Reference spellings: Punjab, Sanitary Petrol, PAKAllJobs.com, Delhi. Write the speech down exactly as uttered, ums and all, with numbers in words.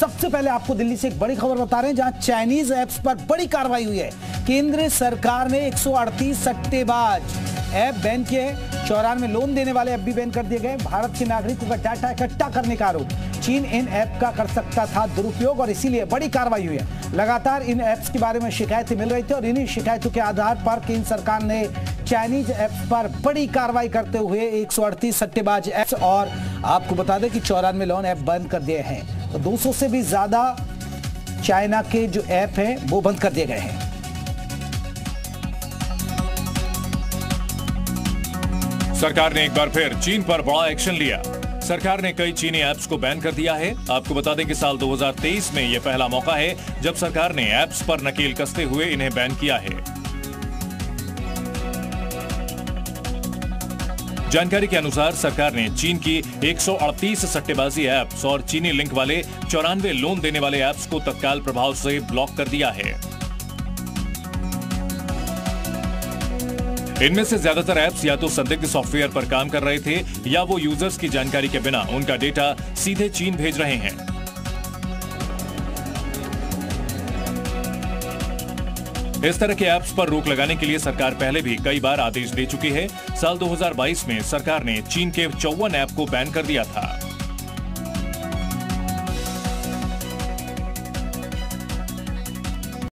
सबसे पहले आपको दिल्ली से एक बड़ी खबर बता रहे हैं, जहां चाइनीज ऐप्स पर बड़ी कार्रवाई हुई है। केंद्र सरकार ने एक सौ अड़तीस सट्टेबाज ऐप बैन किए हैं। चौरानवे लोन देने वाले ऐप भी बैन कर दिए गए। भारत के नागरिकों का डाटा इकट्ठा करने का आरोप, चीन इन ऐप का कर सकता था दुरुपयोग और इसीलिए बड़ी कार्रवाई हुई है। लगातार इन ऐप्स के बारे में शिकायतें मिल रही थी और इन्हीं शिकायतों के आधार पर केंद्र सरकार ने चाइनीज ऐप्स पर बड़ी कार्रवाई करते हुए एक सौ अड़तीस सट्टेबाज ऐप्स और आपको बता दें कि चौरानवे लोन ऐप बंद कर दिए हैं। तो दो सौ से भी ज्यादा चाइना के जो ऐप हैं वो बंद कर दिए गए हैं। सरकार ने एक बार फिर चीन पर बड़ा एक्शन लिया। सरकार ने कई चीनी ऐप्स को बैन कर दिया है। आपको बता दें कि साल दो हज़ार तेईस में यह पहला मौका है जब सरकार ने ऐप्स पर नकेल कसते हुए इन्हें बैन किया है। जानकारी के अनुसार सरकार ने चीन की एक सौ अड़तीस सट्टेबाजी ऐप्स और चीनी लिंक वाले चौरानवे लोन देने वाले ऐप्स को तत्काल प्रभाव से ब्लॉक कर दिया है। इनमें से ज्यादातर ऐप्स या तो संदिग्ध सॉफ्टवेयर पर काम कर रहे थे या वो यूजर्स की जानकारी के बिना उनका डेटा सीधे चीन भेज रहे हैं। इस तरह के ऐप्स पर रोक लगाने के लिए सरकार पहले भी कई बार आदेश दे चुकी है। साल दो हज़ार बाईस में सरकार ने चीन के चौवन ऐप को बैन कर दिया था।